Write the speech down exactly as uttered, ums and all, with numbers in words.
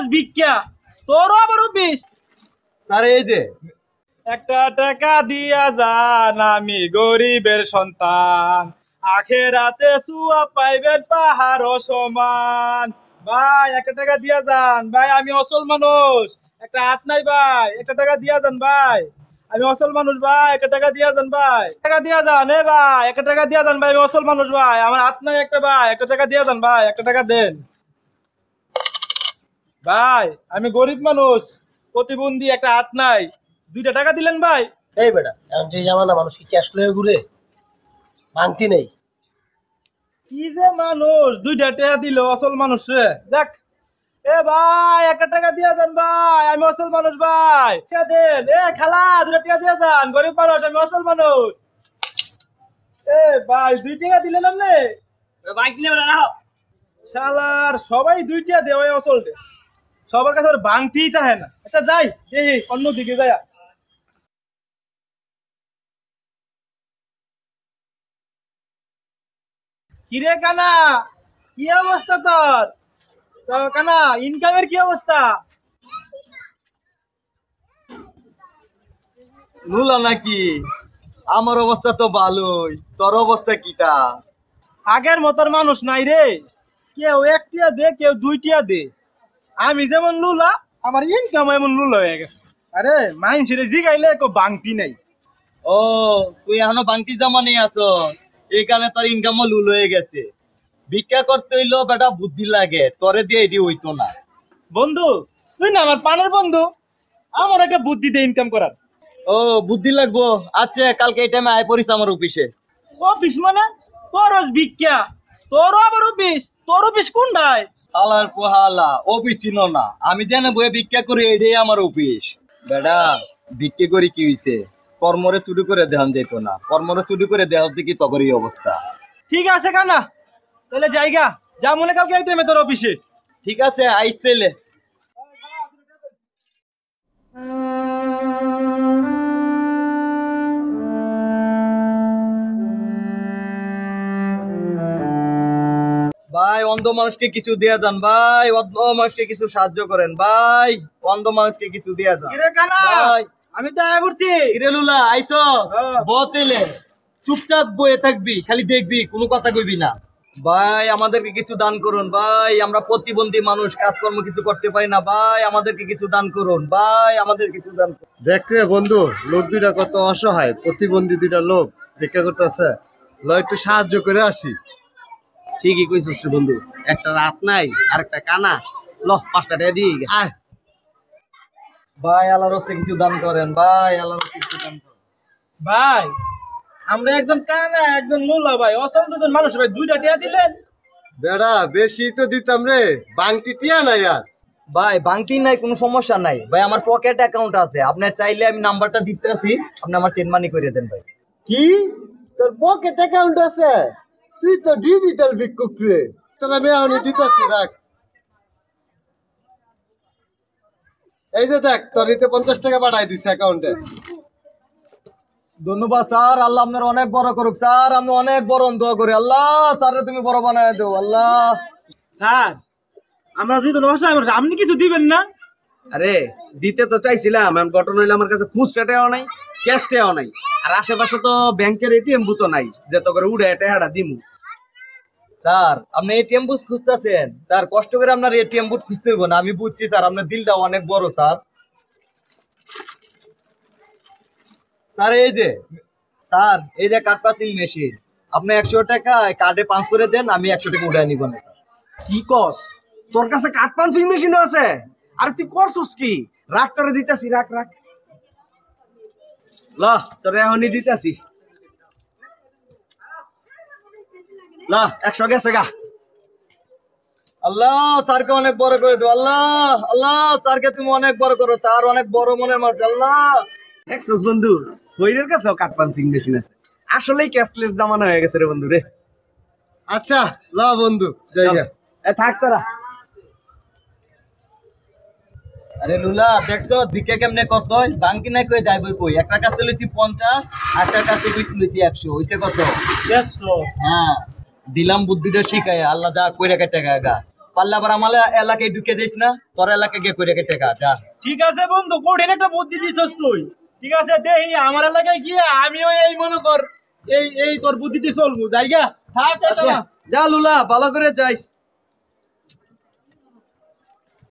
করস ভিক্ষা তোর আবার বিশ আরে এই যে একটা টাকা দিয়া যান আমি গরিবের সন্তান আখেরাতে সুয়া পাইবেন পাহাড় সমান ভাই একটা টাকা দিয়া যান ভাই আমি অসল মানুষ একটা হাত নাই ভাই একটা টাকা দিয়া যান ভাই আমি অসল মানুষ ভাই একটা টাকা দিয়া যান ভাই টাকা দিয়া যান এ ভাই একটা টাকা দিয়া যান ভাই আমি অসল মানুষ ভাই আমার হাত নাই একটা ভাই একটা টাকা দিয়া যান ভাই একটা টাকা দেন ভাই আমি গরিব মানুষ প্রতিবন্ধী একটা হাত নাই দুইটা টাকা দিলেন ভাই এই বেটা এখন যে জামানা মানুষ কি ক্যাশ লয়ে ঘুরে মানতি নেই কি যে মানুষ দুইটা টাকা দিল আসল মানুষ রে দেখ এ ভাই একটা টাকা দিয়া যান ভাই আমি আসল মানুষ ভাই টাকা দেন এ খালা দুইটা টাকা দিয়া যান গরিব মানুষ আমি আসল মানুষ এ ভাই দুই টাকা দিলেন আপনি ভাই দিলে না নাও শালার সবাই দুই টাকা দেয় ওই আসলতে সবার কাছে ওর ভাঙতেই থাকে না আচ্ছা যাই এই অন্যদিকে যায় কিরে কানা কি অবস্থা তোর তো কানা ইনকামের কি অবস্থা নুলা নাকি আমার অবস্থা তো ভালোই তোর অবস্থা কিটা আগের মতোর মানুষ নাই রে কেউ একটিয়া দে কেউ দুইটিয়া দে আমি যেমন লুলা আমার ইনকাম এমন লুলা হয়ে গেছে আরে মানুষের জিগাইলে বাংতি নাই ও তুই এখনো বাংতি জমা নিয়ে আস এই কারণে তোর ইনকামও লুল হয়ে গেছে ভিক্ষা করতে হইলো বেটা বুদ্ধি লাগে তোরে দিয়ে এটি হইতো না বন্ধু তুই না আমার পানের বন্ধু আমার একটা বুদ্ধি দিয়ে ইনকাম করার ও বুদ্ধি লাগবো আচ্ছা কালকে এই টাইমে আয় পড়িস আমার অফিসে অফিস মানে তোর ভিক্ষা তোরও আবার অফিস তোর অফিস কোন নাই আলার পোহালা অফিস চিনো না আমি জানি বই ভিক্ষা করি এটাই আমার অফিস বেটা ভিক্ষা করি কি হইছে কর্মরে চুরি করে দেখান যেত না কর্মরে চুরি করে দেখার দিকে তগরি অবস্থা ঠিক আছে কানা তাহলে জায়গা যা মনে কালকে এক টাইমে তোর অফিসে ঠিক আছে আইস তাইলে ভাই অন্ধ মানুষকে কিছু দেয়া যান ভাই অন্ধ মানুষকে কিছু সাহায্য করেন ভাই অন্ধ মানুষকে কিছু দেয়া যান ভাই আমি তো আয় করছি ইরেলুলা আইছো বতেলে চুপচাপ বসে থাকবি খালি দেখবি কোনো কথা কইবি না ভাই আমাদেরকে কিছু দান করুন ভাই আমরা প্রতিবন্ধী মানুষ কাজকর্ম কিছু করতে পারি না ভাই আমাদেরকে কিছু দান করুন ভাই আমাদের কিছু দান করুন দেখ রে বন্ধু লোক দুইটা কত অসহায় প্রতিবন্ধী দুইটা লোক দেখা করতেছে লয় একটু সাহায্য করে আসি ঠিকই কইছিস রে বন্ধু একটা রাত নাই আর একটা কানা ল পাঁচটা টাকা দিয়ে গেছে আয় ভাই আল্লাহর রাস্তায় কিছু দান করেন ভাই আল্লাহর রাস্তায় কিছু দান করেন ভাই আমরা একজন কানা একজন মোলা ভাই অসল দুজন মানুষ ভাই দুইটা টিয়া দিলেন বেড়া বেশি তো দিতাম রে বাংটি টিয়া নাই আর ভাই বাংটি নাই কোনো সমস্যা নাই ভাই আমার পকেট অ্যাকাউন্ট আছে আপনি চাইলে আমি নাম্বারটা দিতেছি আপনি আমার সেন্ড মানি করে দেন ভাই কি তোর পকেট অ্যাকাউন্ট আছে তুই তো ডিজিটাল ভিক্ষুক রে তোরা মেয়ে দিতেছি রাখ এই যে দেখ তোরিতে পঞ্চাশ টাকা পাঠাই দিছে অ্যাকাউন্টে ধন্যবাদ স্যার আল্লাহ আপনার অনেক বড় করুক স্যার আমি অনেক বড় দোয়া করি আল্লাহ স্যার তুমি বড় বানায় দেও আল্লাহ স্যার আমরা যদি আপনি কিছু দিবেন না আরে দিতে তো চাইছিলাম আমি ঘটনা হইলে আমার কাছে ফুচকা টাও নাই ক্যাশ টাও নাই আর আশেপাশে তো ব্যাংকের এটিএম বুথও নাই যে তো করে উড়ে টেহাটা দিমু স্যার আপনি এটিএম বুথ খুঁজতেছেন স্যার কষ্ট করে আপনার এটিএম বুথ খুঁজতে হইব না আমি বুঝছি স্যার আপনার দিলটা অনেক বড় স্যার স্যার এই যে স্যার এই যে কার্ড পাসিং মেশিন আপনি একশো টাকা কার্ডে পাস করে দেন আমি একশো টাকা উঠাই নিব না স্যার কি কস তোর কাছে কার্ড পাসিং মেশিন আছে আর তুই করছিস কি রাখ তোরে দিতাছি রাখ রাখ লা তোরে এখনই দিতাছি লা একশো গেছে গা আল্লাহ স্যারকে অনেক বড় করে দেবো আল্লাহ আল্লাহ স্যারকে তুমি অনেক বড় করো স্যার অনেক বড় মনের মানুষ আল্লাহ একশোস বন্ধু বইয়ের কাছেও কার্ড পাঞ্চিং মেশিন আছে আসলেই ক্যাশলেস জামানা হয়ে গেছে রে বন্ধু রে আচ্ছা লা বন্ধু জায়গা এ থাক তোরা আরে লুলা দেখছো ভিক্ষা কেমনে করতে হয় বাংকি নাই কয়ে যাইব কই একটা কাছে তুলেছি পঞ্চাশ আর একটা কাছে তুলেছি একশো হইছে কত হ্যাঁ দিলাম বুদ্ধিটা শিখায় আল্লাহ যা কই রাখে টাকা গা পাল্লা পর আমার এলাকায় ঢুকে যাইস না, তোর এলাকায় গিয়ে করে টেকা যা। ঠিক আছে বন্ধু, কঠিন একটা বুদ্ধি দিছস তুই। ঠিক আছে দেখি আমার এলাকায় গিয়ে আমিও এই মনে কর এই এই তোর বুদ্ধিতে চলবো। জায়গা থাক, যা লুলা, ভালো করে যাইস।